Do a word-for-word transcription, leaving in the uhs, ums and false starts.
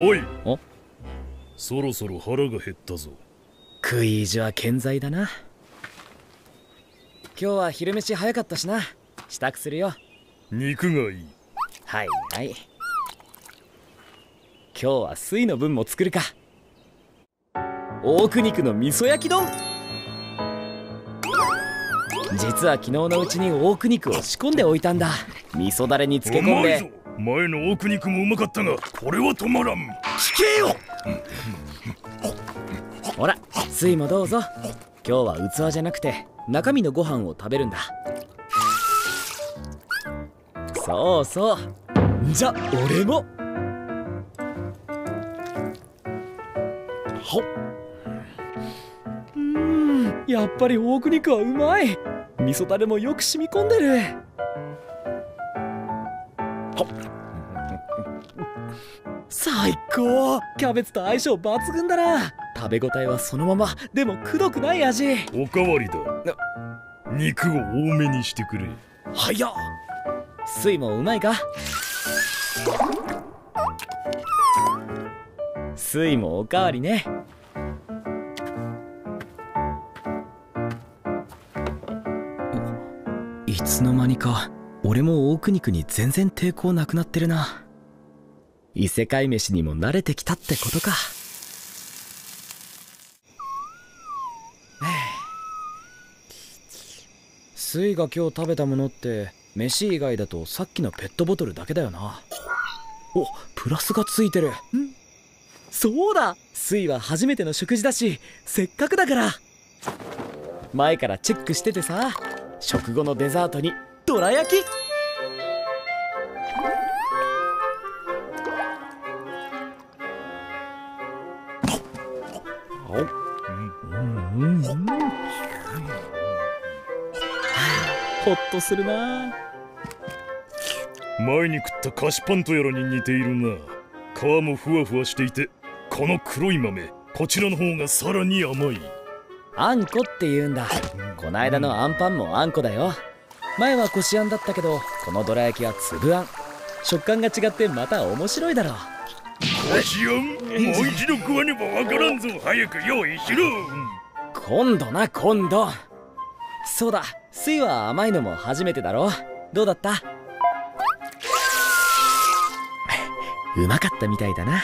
おい、そろそろ腹が減ったぞ。食い意地は健在だな。今日は昼飯早かったしな、支度するよ。肉がいい。はいはい、今日は水の分も作るか。大久肉の味噌焼き丼。実は昨日のうちに大久肉を仕込んでおいたんだ。味噌だれに漬け込んで。前の大久肉もうまかったが、これは止まらん。聞けよ。ほら、水もどうぞ。今日は器じゃなくて中身のご飯を食べるんだ。そうそう、じゃ俺も。はっ、うん、やっぱり大久肉はうまい。味噌だれもよく染み込んでる。最高、キャベツと相性抜群だな。食べ応えはそのまま、でもくどくない味。おかわりだ。肉を多めにしてくれ。早っ。水もうまいか。水もおかわりね。いつの間にか俺も大久肉に全然抵抗なくなってるな。異世界飯にも慣れてきたってことか。スイが今日食べたものって飯以外だとさっきのペットボトルだけだよな。お、プラスがついてる。ん、そうだ、スイは初めての食事だし、せっかくだから前からチェックしててさ、食後のデザートにどら焼き。ホッとするな。前に食った菓子パンとやらに似ているな。皮もふわふわしていて、この黒い豆、こちらの方がさらに甘い。あんこって言うんだ。こないだのアンパンもあんこだよ。前はこしあんだったけど、このどら焼きは粒あん。食感が違ってまた面白いだろう。こしあん、もう一度食わねばわからんぞ。早く用意しろ。今度な、今度。そうだ、スイは甘いのも初めてだろ。どうだった？うまかったみたいだな。